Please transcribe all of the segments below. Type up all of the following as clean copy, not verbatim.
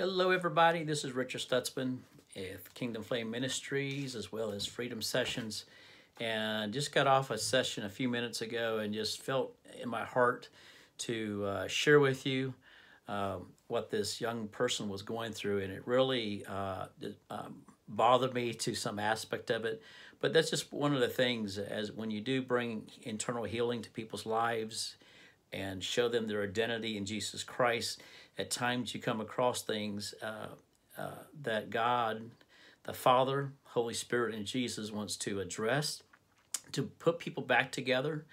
Hello everybody, this is Richard Stutzman with Kingdom Flame Ministries as well as Freedom Sessions, and just got off a session a few minutes ago and just felt in my heart to share with you what this young person was going through, and it really bothered me to some aspect of it. But that's just one of the things, as when you do bring internal healing to people's lives and show them their identity in Jesus Christ, at times you come across things that God, the Father, Holy Spirit, and Jesus wants to address, to put people back together,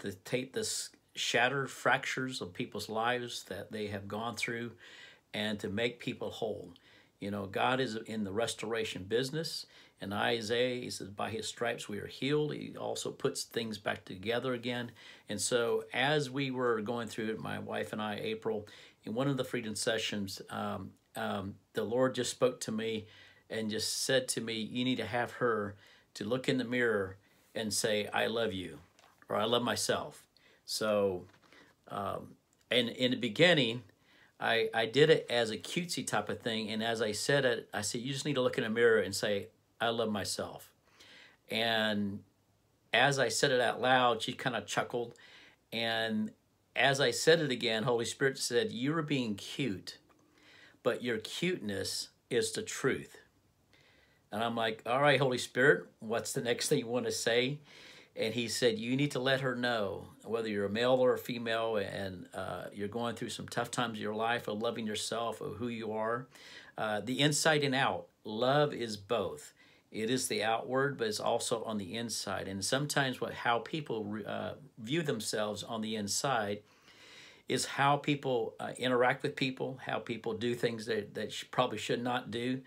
to take this shattered fractures of people's lives that they have gone through, and to make people whole. You know, God is in the restoration business. In Isaiah, he says, by his stripes we are healed. He also puts things back together again. And so as we were going through it, my wife and I, April, in one of the Freedom Sessions, the Lord just spoke to me and just said to me, you need to have her to look in the mirror and say, I love you, or I love myself. So, and in the beginning, I did it as a cutesy type of thing. And as I said it, I said, you just need to look in a mirror and say, I love myself. And as I said it out loud, she kind of chuckled. And as I said it again, Holy Spirit said, you were being cute, but your cuteness is the truth. And I'm like, all right, Holy Spirit, what's the next thing you want to say? And he said, you need to let her know, whether you're a male or a female, and you're going through some tough times in your life, of loving yourself, of who you are, the inside and out. Love is both. It is the outward, but it's also on the inside. And sometimes how people view themselves on the inside is how people interact with people, how people do things that probably should not do,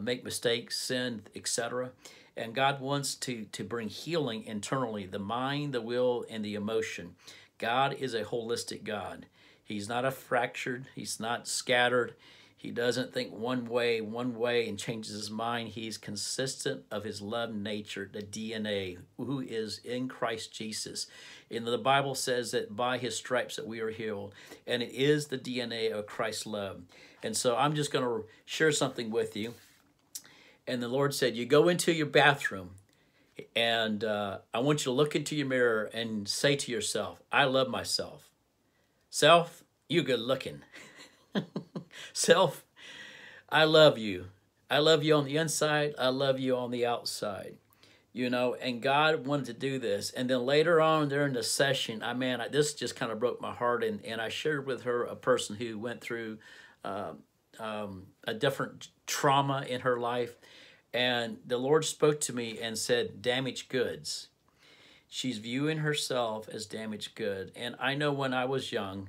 make mistakes, sin, etc. And God wants to bring healing internally, the mind, the will, and the emotion. God is a holistic God. He's not fractured. He's not scattered. He doesn't think one way and changes his mind. He's consistent of his love nature, the DNA, who is in Christ Jesus. And the Bible says that by his stripes that we are healed. And it is the DNA of Christ's love. And so I'm just going to share something with you. And the Lord said, you go into your bathroom and I want you to look into your mirror and say to yourself, I love myself. Self, you good looking. Self, I love you. I love you on the inside. I love you on the outside. You know, and God wanted to do this. And then later on during the session, this just kind of broke my heart. And I shared with her a person who went through a different trauma in her life. And the Lord spoke to me and said, damaged goods. She's viewing herself as damaged good. And I know when I was young,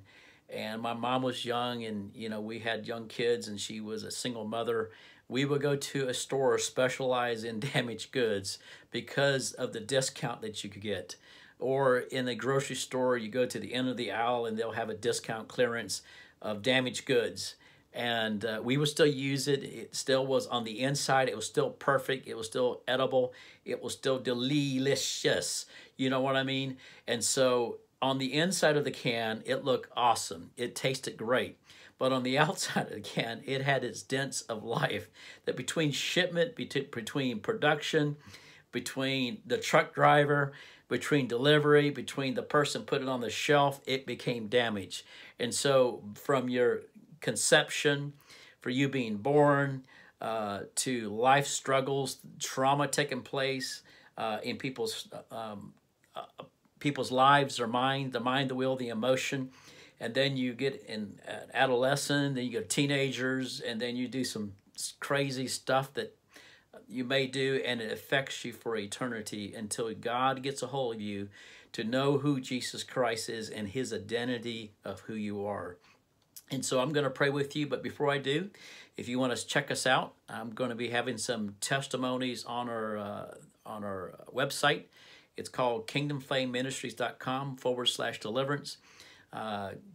and my mom was young, and, you know, we had young kids, and she was a single mother. We would go to a store specialized in damaged goods because of the discount that you could get. Or in the grocery store, you go to the end of the aisle, and they'll have a discount clearance of damaged goods. And we would still use it. It still was on the inside. It was still perfect. It was still edible. It was still delicious. You know what I mean? And so on the inside of the can, it looked awesome. It tasted great. But on the outside of the can, it had its dents of life. That between shipment, between production, between the truck driver, between delivery, between the person put it on the shelf, it became damaged. And so from your conception, for you being born, to life struggles, trauma taking place in people's people's lives, their mind, the mind, the will, the emotion, and then you get in adolescent, then you get teenagers, and then you do some crazy stuff that you may do, and it affects you for eternity until God gets a hold of you to know who Jesus Christ is and his identity of who you are. And so I'm going to pray with you, but before I do, if you want to check us out, I'm going to be having some testimonies on our website. It's called kingdomflameministries.com/deliverance.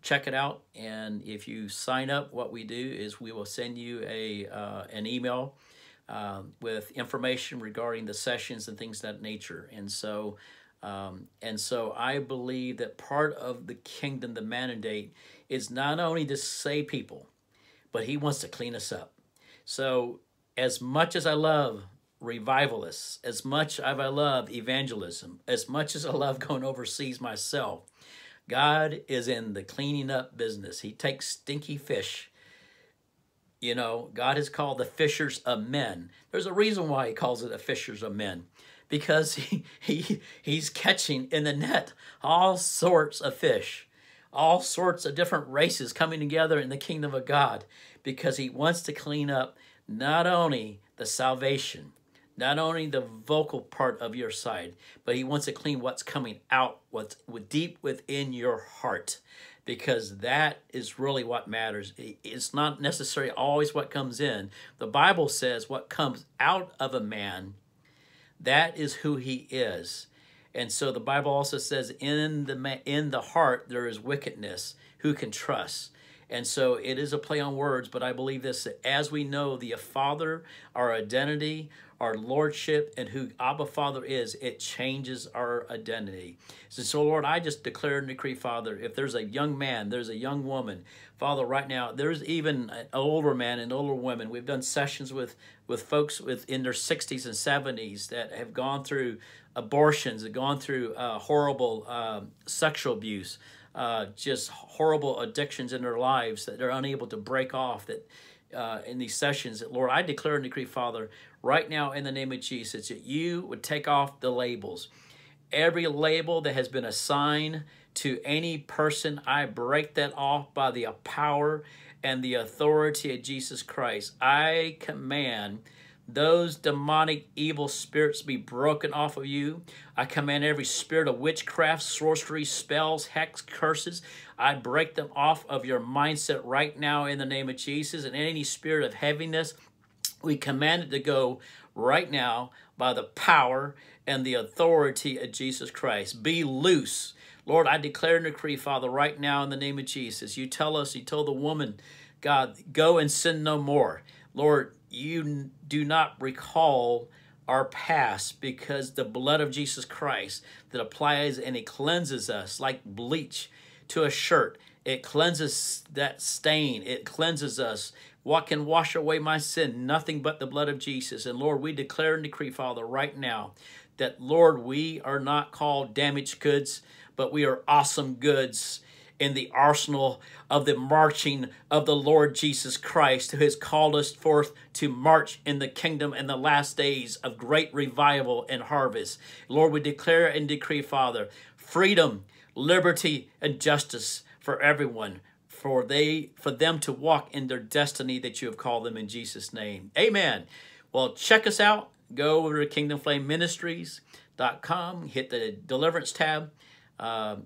Check it out, and if you sign up, what we do is we will send you an email with information regarding the sessions and things of that nature. And so I believe that part of the kingdom, the mandate, is not only to save people, but he wants to clean us up. So as much as I love revivalists, as much as I love evangelism, as much as I love going overseas myself, God is in the cleaning up business. He takes stinky fish. You know, God is called the fishers of men. There's a reason why he calls it the fishers of men, because he's catching in the net all sorts of fish, all sorts of different races coming together in the kingdom of God, because he wants to clean up not only the salvation, not only the vocal part of your side, but he wants to clean what's coming out, what's deep within your heart, because that is really what matters. It's not necessarily always what comes in. The Bible says what comes out of a man, that is who he is. And so the Bible also says in the heart there is wickedness, who can trust? And so it is a play on words, but I believe this, that as we know the Father, our identity, our lordship, and who Abba Father is, it changes our identity. So Lord, I just declare and decree, Father, if there's a young man, there's a young woman, Father, right now, there's even an older man and older woman. We've done sessions with folks in their 60s and 70s that have gone through abortions, have gone through horrible sexual abuse, just horrible addictions in their lives that they're unable to break off, that in these sessions, that Lord, I declare and decree, Father, right now in the name of Jesus, that you would take off the labels. Every label that has been assigned to any person, I break that off by the power and the authority of Jesus Christ. I command those demonic evil spirits be broken off of you. I command every spirit of witchcraft, sorcery, spells, hex, curses. I break them off of your mindset right now in the name of Jesus. And any spirit of heaviness, we command it to go right now by the power and the authority of Jesus Christ. Be loose. Lord, I declare and decree, Father, right now in the name of Jesus. You tell us, you told the woman, God, go and sin no more. Lord, you do not recall our past, because the blood of Jesus Christ that applies and it cleanses us like bleach to a shirt. It cleanses that stain. It cleanses us. What can wash away my sin? Nothing but the blood of Jesus. And Lord, we declare and decree, Father, right now that, Lord, we are not called damaged goods, but we are awesome goods in the arsenal of the marching of the Lord Jesus Christ, who has called us forth to march in the kingdom in the last days of great revival and harvest. Lord, we declare and decree, Father, freedom, liberty, and justice for everyone, for them to walk in their destiny that you have called them, in Jesus' name. Amen. Well, check us out. Go over to KingdomFlameMinistries.com, hit the Deliverance tab,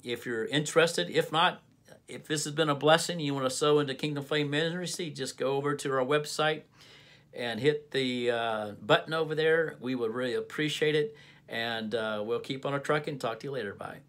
if you're interested. If not, if this has been a blessing, you want to sow into Kingdom Flame Ministry, just go over to our website and hit the button over there. We would really appreciate it, and we'll keep on our trucking. Talk to you later. Bye.